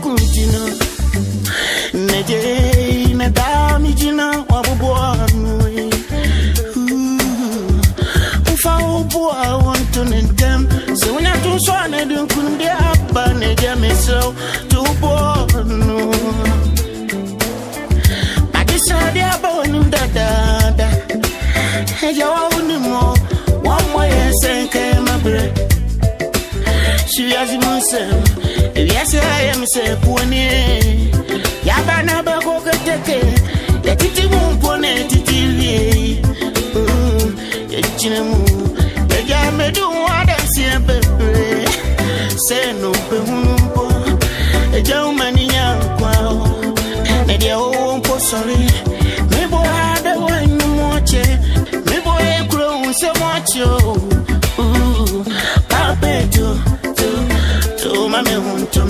continua Neje ne dami jina wabubwa nui Ufa ubwa wantu nendem Se unya tu swane dunkundi hapa Neje meseo tu ubwa nui Magisa diaba wanu dadada Heja wawunimo Wamwa yesenke mabre Shiyazi musem Yes, I am say pony. Yabana bago keteke. The titi mumpone titi. Echinemu. The yame do what I siempre. Say no pehumpo. The jamani yankwao. The diawompo sorry. Me boy ada wenu moche. Me boy kro unse mocho. Papeto. Mame junto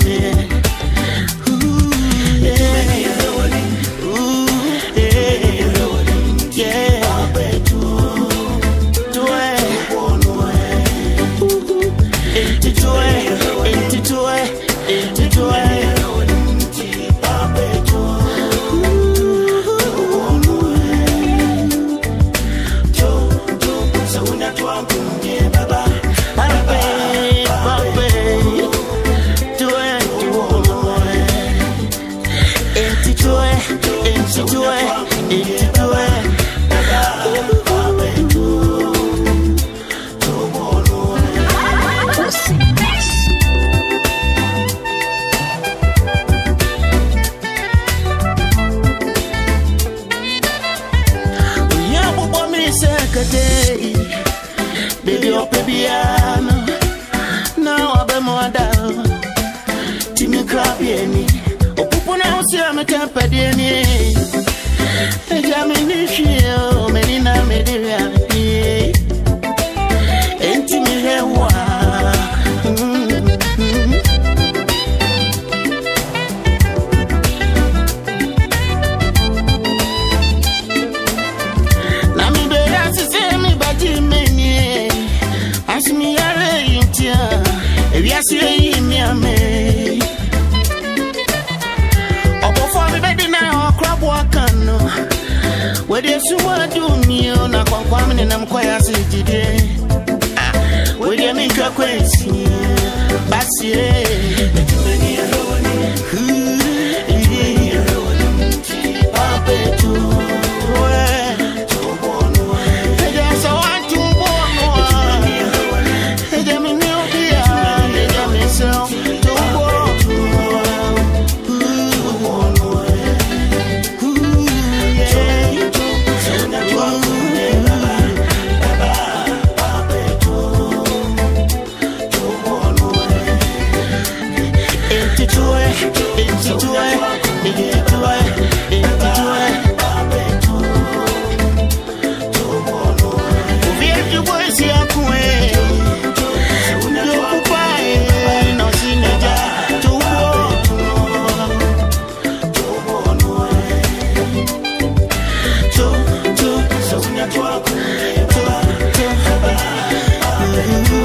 me